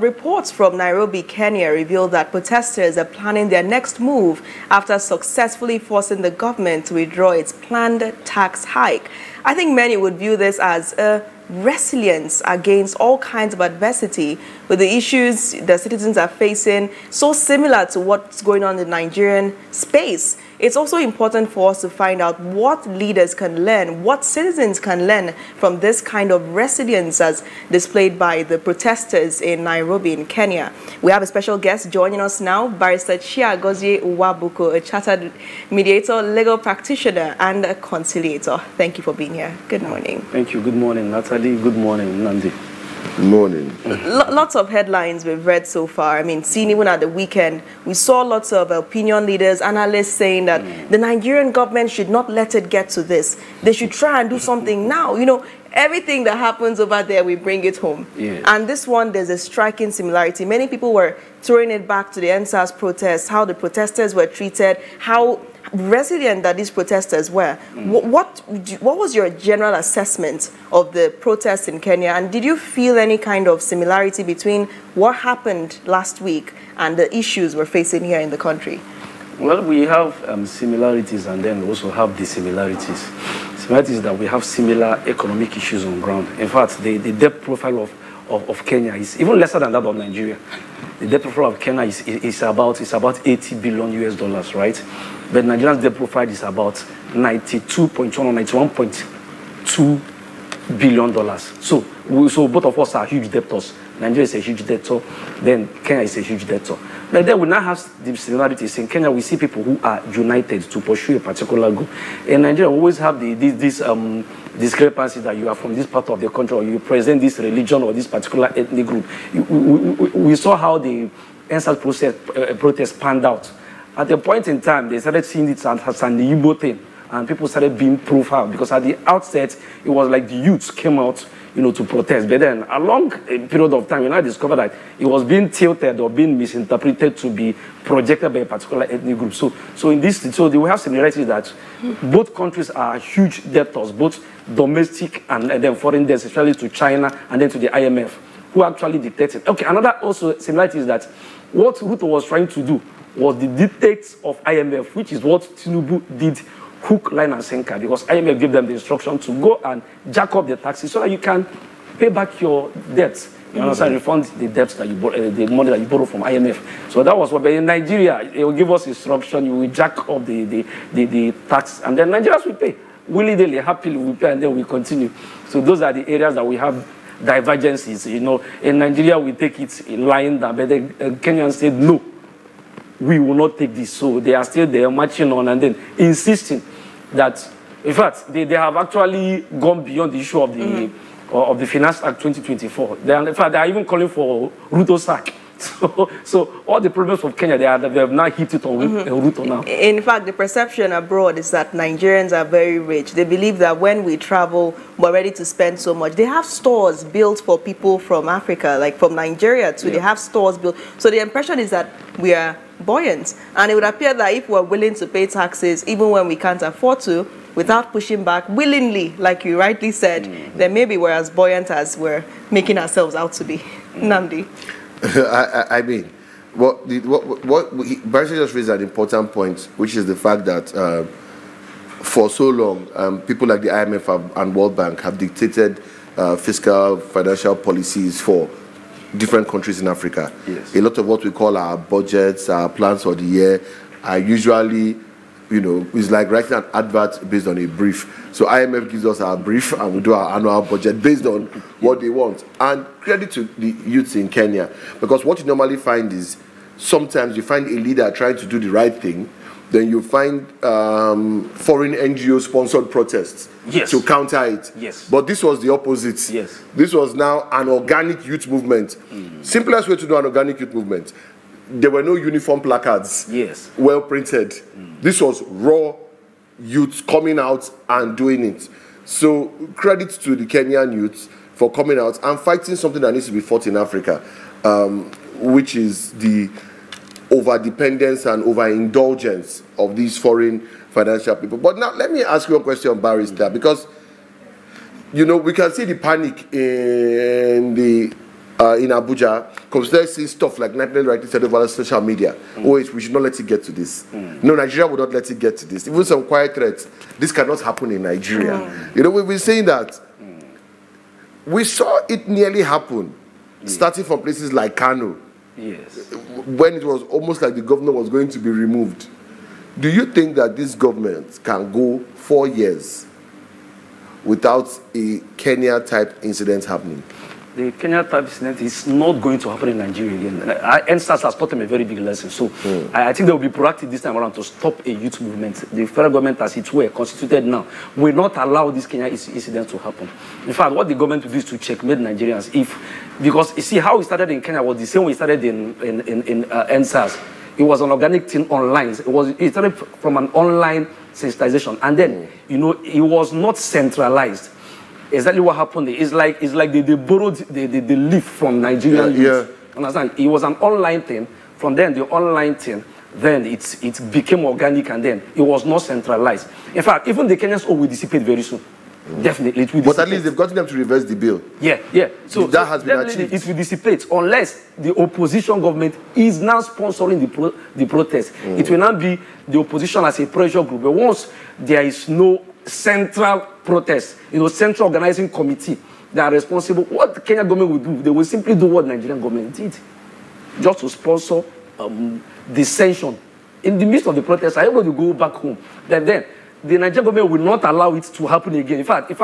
Reports from Nairobi, Kenya reveal that protesters are planning their next move after successfully forcing the government to withdraw its planned tax hike. I think many would view this as a resilience against all kinds of adversity, with the issues the citizens are facing so similar to what's going on in the Nigerian space. It's also important for us to find out what leaders can learn, what citizens can learn from this kind of resilience as displayed by the protesters in Nairobi in Kenya. We have a special guest joining us now, Barrister Chiagozie Nwabuko, a chartered mediator, legal practitioner, and a conciliator. Thank you for being here. Good morning. Thank you. Good morning, Natalie. Good morning, Nandi. Good morning. Lots of headlines we've read so far. I mean, seen even at the weekend, we saw lots of opinion leaders, analysts saying that the Nigerian government should not let it get to this. They should try and do something now. You know, everything that happens over there, we bring it home. Yeah. And this one, there's a striking similarity. Many people were throwing it back to the ENDSARS protests, how the protesters were treated, how resilient that these protesters were. What was your general assessment of the protests in Kenya, and did you feel any kind of similarity between what happened last week and the issues we're facing here in the country? Well, we have similarities, and then we also have dissimilarities. Similarities that we have similar economic issues on ground. In fact, the debt profile of Kenya is even lesser than that of Nigeria. The debt profile of Kenya is about $80 billion US, right? But Nigeria's debt profile is about $91.2 billion. So both of us are huge debtors. Nigeria is a huge debtor, then Kenya is a huge debtor. But then we now have the similarities. In Kenya, we see people who are united to pursue a particular goal. In Nigeria, we always have this discrepancy that you are from this part of the country, or you present this religion or this particular ethnic group. We saw how the ENDSARS protest panned out. At a point in time, they started seeing it as an Igbo thing, and people started being profiled, because at the outset, it was like the youths came out, you know, to protest. But then, along a period of time, you now discover that it was being tilted or being misinterpreted to be projected by a particular ethnic group. So we have similarities that both countries are huge debtors, both domestic and then foreign debts, especially to China and then to the IMF, who actually dictated. Okay, another also similarity is that what Ruto was trying to do was the dictates of IMF, which is what Tinubu did, hook, line, and sinker, because IMF gave them the instruction to go and jack up the taxes so that you can pay back your debts. You understand? Refund the debts that you the money that you borrow from IMF. So that was what. But in Nigeria, they will give us instruction. You will jack up the tax, and then Nigerians will pay willy-nilly, happily. We pay, and then we continue. So those are the areas that we have divergences. You know, in Nigeria, we take it in line, but the Kenyans said no. We will not take this. So they are still there marching on and then insisting that, in fact, they have actually gone beyond the issue of the of the Finance Act 2024. In fact, they are even calling for Ruto sack. So all the problems of Kenya, they have now hit it on Ruto now. In fact, the perception abroad is that Nigerians are very rich. They believe that when we travel, we're ready to spend so much. They have stores built for people from Africa, like from Nigeria too. Yeah. They have stores built. So the impression is that we are buoyant, and it would appear that if we're willing to pay taxes even when we can't afford to, without pushing back willingly, like you rightly said, then maybe we're as buoyant as we're making ourselves out to be. Nnamdi. I mean, Barrister just raised an important point, which is the fact that for so long, people like the IMF and World Bank have dictated fiscal, financial policies for different countries in Africa. Yes. A lot of what we call our budgets, our plans for the year, are usually, you know, it's like writing an advert based on a brief. So IMF gives us our brief, and we do our annual budget based on what they want. And credit to the youths in Kenya, because what you normally find is sometimes you find a leader trying to do the right thing, then you find foreign NGO-sponsored protests to counter it. Yes. But this was the opposite. Yes. This was now an organic youth movement. Simplest way to do an organic youth movement. There were no uniform placards. Yes. Well printed. This was raw youth coming out and doing it. So credit to the Kenyan youths for coming out and fighting something that needs to be fought in Africa, which is the over-dependence and over-indulgence of these foreign financial people. But now, let me ask you a question, Barrister, because, you know, we can see the panic in the in Abuja, consider seeing stuff like Nightmare Right instead of other social media. Oh, we should not let it get to this. No, Nigeria would not let it get to this. Even some quiet threats, this cannot happen in Nigeria. You know, we've been saying that. We saw it nearly happen, starting from places like Kano. Yes. When it was almost like the governor was going to be removed. Do you think that this government can go 4 years without a Kenya-type incident happening? The Kenya-type incident is not going to happen in Nigeria again. ENDSARS has taught them a very big lesson. So I think they will be proactive this time around to stop a youth movement. The federal government, as it were, constituted now, will not allow this Kenya incident to happen. In fact, what the government will do is to checkmate Nigerians. Because you see, how it started in Kenya was the same way it started in ENDSARS. It was an organic thing online. It started from an online sensitization. And then, you know, it was not centralized. Exactly what happened. It's like they borrowed the leaf from Nigerian youth. Understand? It was an online thing. From then, the online thing, then it became organic, and then it was not centralized. In fact, even the Kenyans will dissipate very soon. Definitely, it will dissipate. But at least they've gotten them to reverse the bill. Yeah, yeah. So that has been achieved. It will dissipate unless the opposition government is now sponsoring the protest. It will now be the opposition as a pressure group. But once there is no central protest, you know, central organizing committee that are responsible, what the Kenyan government will do, they will simply do what Nigerian government did, just to sponsor dissension. In the midst of the protest, I want to go back home. Then the Nigerian government will not allow it to happen again. In fact, the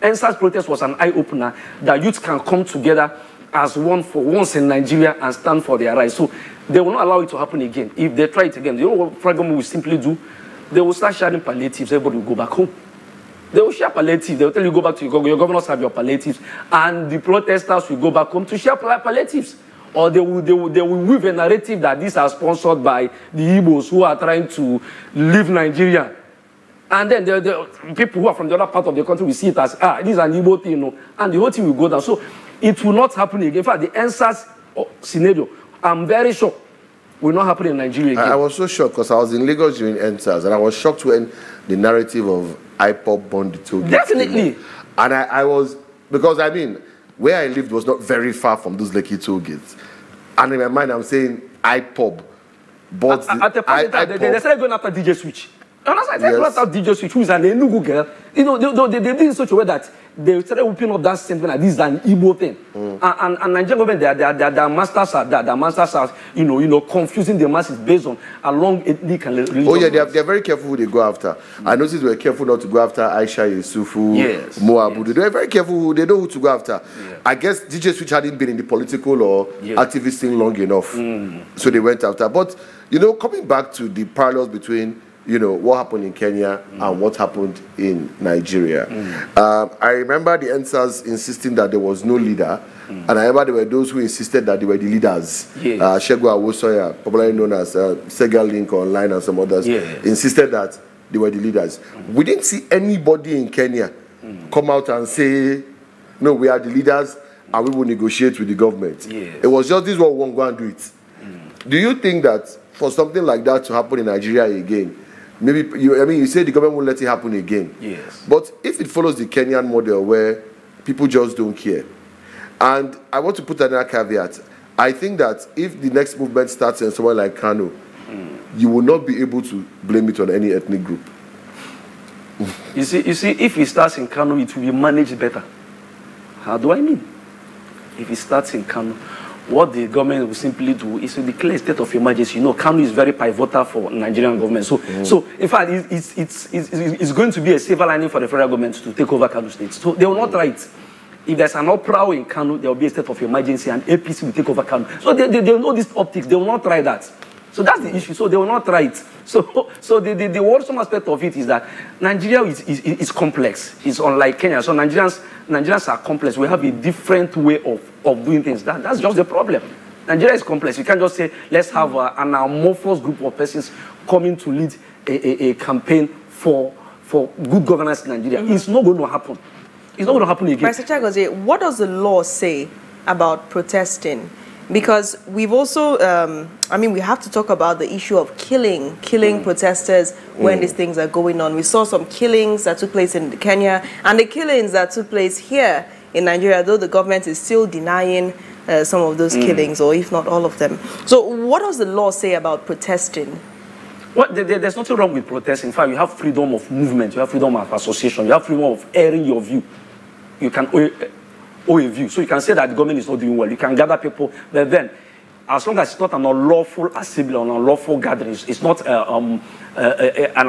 ENDSARS protest was an eye-opener that youth can come together as one for once in Nigeria and stand for their rights. So they will not allow it to happen again. If they try it again, you know what the federal government will simply do? They will start sharing palliatives. Everybody will go back home. They will share palliatives. They will tell you, go back to your governors have your palliatives. And the protesters will go back home to share palliatives. Or they will weave a narrative that these are sponsored by the Igbos who are trying to leave Nigeria. And then the people who are from the other part of the country will see it as, this is an Igbo thing, you know, and the whole thing will go down. So it will not happen again. In fact, the ENDSARS scenario, I'm very sure, will not happen in Nigeria again. I was so shocked because I was in Lagos during ENDSARS, and I was shocked when the narrative of IPOB banditry. Definitely. And I was, because I mean, where I lived was not very far from those Lekki toll gates. And in my mind, I'm saying IPOB. But at the point they started going after DJ Switch. And as I said, yes. DJ Switch, who is an Enugu girl, you know, they did in such a way that they started opening up that same thing, like this is an Igbo thing. And Nigerian government, their masters are that, their masters are, you know, confusing the masses based on a long ethnic and religious. Oh yeah, they're very careful who they go after. I noticed they were careful not to go after Aisha Yusufu, Moabu. Yes. They were very careful. They know who to go after. Yeah. I guess DJ Switch hadn't been in the political or activist thing long enough, so they went after. But you know, coming back to the parallels between, you know, what happened in Kenya and what happened in Nigeria. I remember the ENDSARS insisting that there was no leader, and I remember there were those who insisted that they were the leaders. Yes. Shehu Awosoya, popularly known as Segalink Online and some others, insisted that they were the leaders. We didn't see anybody in Kenya come out and say, no, we are the leaders and we will negotiate with the government. Yes. It was just this one, won't go and do it. Do you think that for something like that to happen in Nigeria again, maybe, you say the government won't let it happen again. Yes. But if it follows the Kenyan model where people just don't care. And I want to put another caveat. I think that if the next movement starts in somewhere like Kano, you will not be able to blame it on any ethnic group. You see, if it starts in Kano, it will be managed better. How do I mean? If it starts in Kano, what the government will simply do is to declare a state of emergency. You know, Kano is very pivotal for Nigerian government. So, in fact, it's going to be a silver lining for the federal government to take over Kano State. So they will not try it. If there's an uproar in Kano, there will be a state of emergency and APC will take over Kano. So they will know this optics. They will not try that. So that's the issue. So they will not try it. So the worrisome aspect of it is that Nigeria is complex. It's unlike Kenya. So Nigerians are complex. We have a different way of doing things. That's just the problem. Nigeria is complex. You can't just say, let's have an amorphous group of persons coming to lead a campaign for good governance in Nigeria. It's not going to happen. It's not going to happen again. Mr. Chiagozie, what does the law say about protesting? Because we've also, I mean, we have to talk about the issue of killing protesters when these things are going on. We saw some killings that took place in Kenya and the killings that took place here in Nigeria, though the government is still denying some of those killings, or if not all of them. So what does the law say about protesting? Well, there's nothing wrong with protest. In fact, you have freedom of movement, you have freedom of association, you have freedom of airing your view. You can owe a view. So you can say that the government is not doing well. You can gather people. But then, as long as it's not an unlawful assembly or an unlawful gathering, it's not an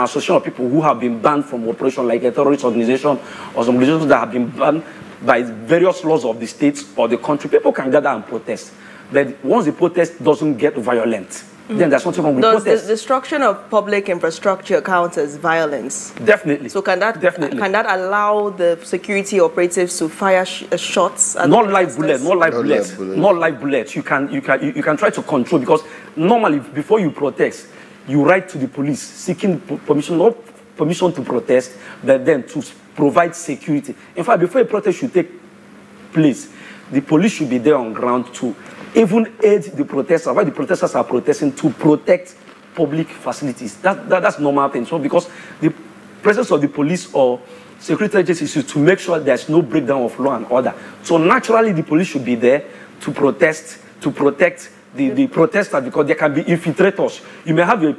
association of people who have been banned from operation, like a terrorist organization or some organizations that have been banned by various laws of the state or the country, people can gather and protest. But once the protest doesn't get violent, then that's what's wrong with protest. Does the destruction of public infrastructure count as violence? Definitely. So can that allow the security operatives to fire shots? At not live bullets. Not live bullets. Not live bullets. You can try to control, because normally before you protest, you write to the police seeking permission, not permission to protest, but then to provide security. In fact, before a protest should take place, the police should be there on ground to even aid the protesters, while the protesters are protesting, to protect public facilities. That's normal thing. So because the presence of the police or security agencies is to make sure there's no breakdown of law and order. So naturally, the police should be there to protest, to protect the protesters, because there can be infiltrators. You may have a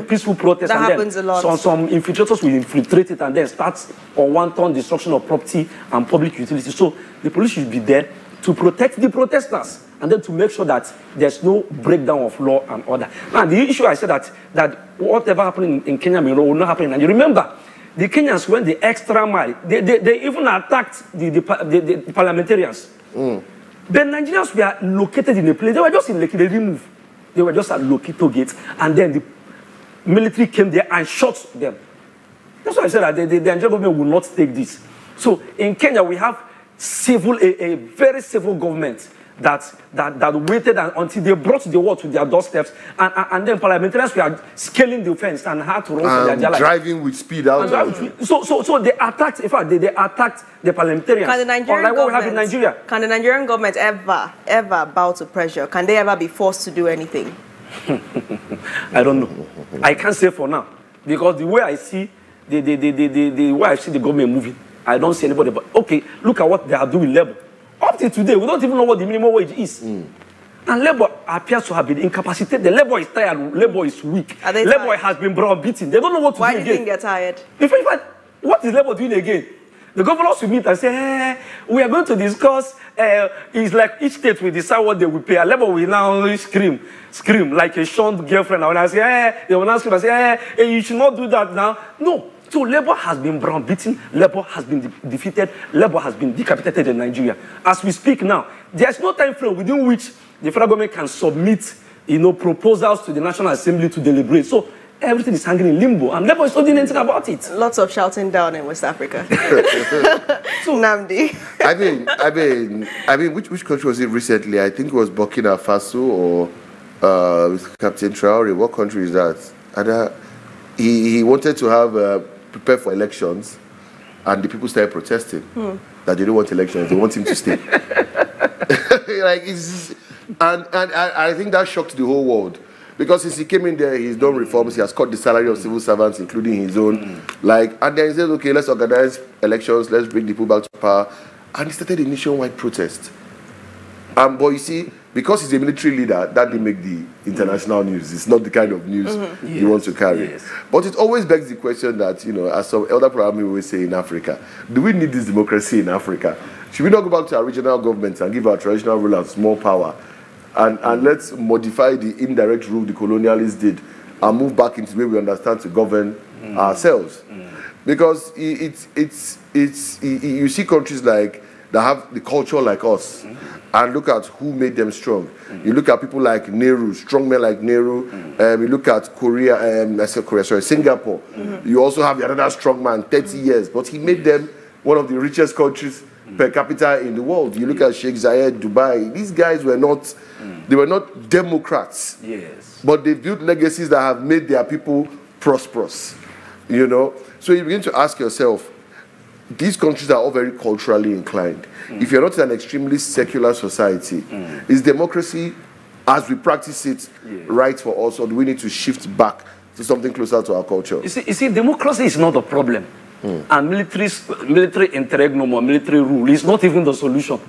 peaceful protest, that and then a lot. Some infiltrators will infiltrate it and then start unwanted destruction of property and public utilities. So the police should be there to protect the protesters and then to make sure that there's no breakdown of law and order. Now, the issue I said that whatever happened in Kenya will not happen in Nigeria. Remember, the Kenyans went the extra mile. They even attacked the parliamentarians. The Nigerians were located in a place. They were just in Lekki. They didn't move. They were just at Lokito Gate, and then the military came there and shot them. That's why I said that the Nigerian government will not take this. So in Kenya, we have a very civil government that waited until they brought the war to their doorsteps, and then parliamentarians were scaling the fence and had to run for their lives. Driving with speed out. So they attacked. In fact, they attacked the parliamentarians. Can the Nigerian government, what we have in Nigeria, can the Nigerian government ever bow to pressure? Can they ever be forced to do anything? I don't know. I can't say for now, because the way I see the way I see the government moving, I don't see anybody. But okay, look at what they are doing, Labour. Up to today, we don't even know what the minimum wage is. And Labour appears to have been incapacitated. Labour is tired. Labour is weak. Labour has been brown beaten. They don't know what to do again. Why do you think they're tired? In fact, what is Labour doing again? The governors will meet and say, hey, we are going to discuss. It's like each state will decide what they will pay. And Labour will now scream like a shunned girlfriend. And when I say, hey, they will now scream and say, hey, you should not do that now. No. So Labour has been brown beaten, Labour has been defeated, Labour has been decapitated in Nigeria. As we speak now, there's no time frame within which the federal government can submit, proposals to the National Assembly to deliberate. So everything is hanging in limbo, and Labour is not doing anything about it. Lots of shouting down in West Africa. So Namdi. I mean, which country was it recently? I think it was Burkina Faso or with Captain Traori. What country is that? He wanted to have prepare for elections, and the people started protesting that they don't want elections, they want him to stay. Like, and I think that shocked the whole world, because since he came in there, he's done reforms, he has cut the salary of civil servants, including his own. And then he said, okay, let's organize elections, let's bring the people back to power, and he started a nationwide protest. But you see, because he's a military leader, that didn't make the international news. It's not the kind of news he wants to carry. But it always begs the question that, as some elder programme always say in Africa, do we need this democracy in Africa? Should we not go back to our regional governments and give our traditional rulers more power? And let's modify the indirect rule the colonialists did and move back into the way we understand to govern ourselves. Because you see countries like that have the culture like us, and look at who made them strong. You look at people like Nehru, strong men like Nehru. You look at Singapore. You also have another strong man, 30 years, but he made them one of the richest countries per capita in the world. You look at Sheikh Zayed, Dubai. These guys were not, they were not democrats, but they built legacies that have made their people prosperous, So you begin to ask yourself, these countries are all very culturally inclined. If you're not in an extremely secular society, is democracy as we practice it right for us, or do we need to shift back to something closer to our culture? You see, democracy is not the problem. And military interregnum or military rule is not even the solution.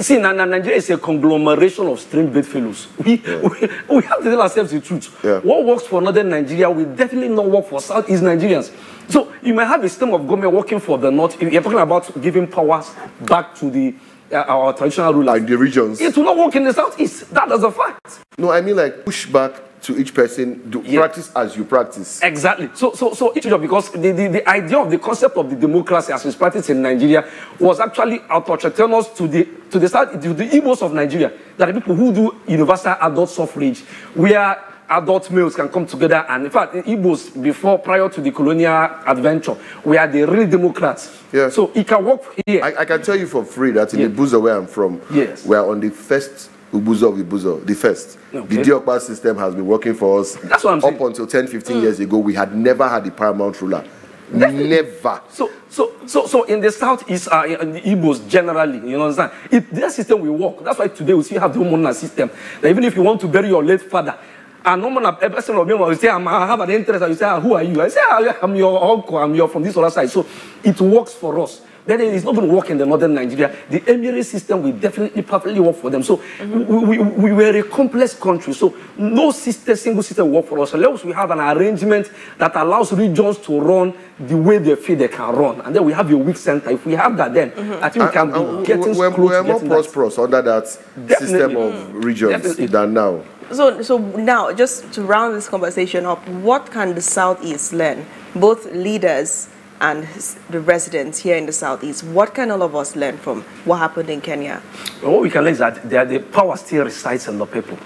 See, Nigeria is a conglomeration of stream-based fellows. We have to tell ourselves the truth. Yeah. What works for northern Nigeria will definitely not work for southeast Nigerians. So you may have a system of government working for the north. You're talking about giving powers back to the our traditional rulers. Like the regions. It will not work in the southeast. That is a fact. No, I mean like push back to each person, practice as you practice. Exactly. So each of because the idea of the concept of the democracy as it's practiced in Nigeria was actually autochthonous to the south, to the Igbos of Nigeria. There are people who do universal adult suffrage, where adult males can come together, and in fact, in Igbos prior to the colonial adventure, we are the real Democrats. Yeah. So it can work here. I can tell you for free that in the Ubuzo where I'm from, we are on the first. Ubuzo of Ubuzo, the first. Okay. The Diopa system has been working for us. That's what I'm saying. Up until 10, 15 years ago, we had never had a paramount ruler. Never. So in the southeast, in the Igbos generally, you understand? Their system will work. That's why today we still have the homeowner system. That even if you want to bury your late father, a normal person of me will say, I have an interest, and you say, who are you? I say, I'm your uncle, I'm from this other side. So it works for us. Then it's not going to work in the northern Nigeria. The emirate system will definitely perfectly work for them. So we were a complex country. So no single system will work for us. Unless we have an arrangement that allows regions to run the way they feel they can run. And then we have a weak center. If we have that, then I think we can be getting close to getting more prosperous under that system of regions than now. So now, just to round this conversation up, what can the Southeast learn? Both leaders and the residents here in the southeast, what can all of us learn from what happened in Kenya? Well, what we can learn is that the power still resides in the people.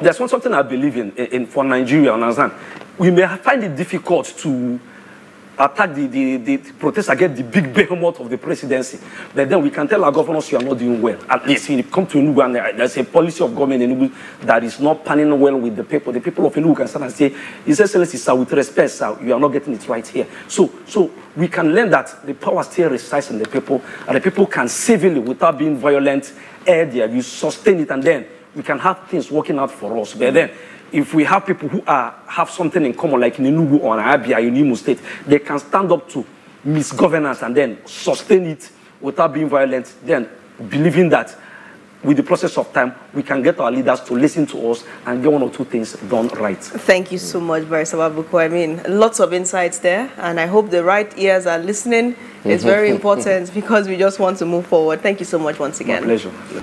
There's one something I believe in for Nigeria, understand? We may find it difficult to attack the protest against the big behemoth of the presidency. But then we can tell our governors you are not doing well. At least when you come to Enugu and there's a policy of government in Enugu that is not panning well with the people. The people of Enugu can stand and say, His Excellency, sir, with respect, sir, you are not getting it right here. So we can learn that the power still resides in the people, and the people can civilly, without being violent, air their views, sustain it, and then we can have things working out for us. But then, if we have people who have something in common, like in Enugu or Abia in Imo State, they can stand up to misgovernance and then sustain it without being violent, then believing that with the process of time, we can get our leaders to listen to us and get one or two things done right. Thank you so much, Barrister Nwabuko. I mean, lots of insights there, and I hope the right ears are listening. It's very important because we just want to move forward. Thank you so much once again. My pleasure.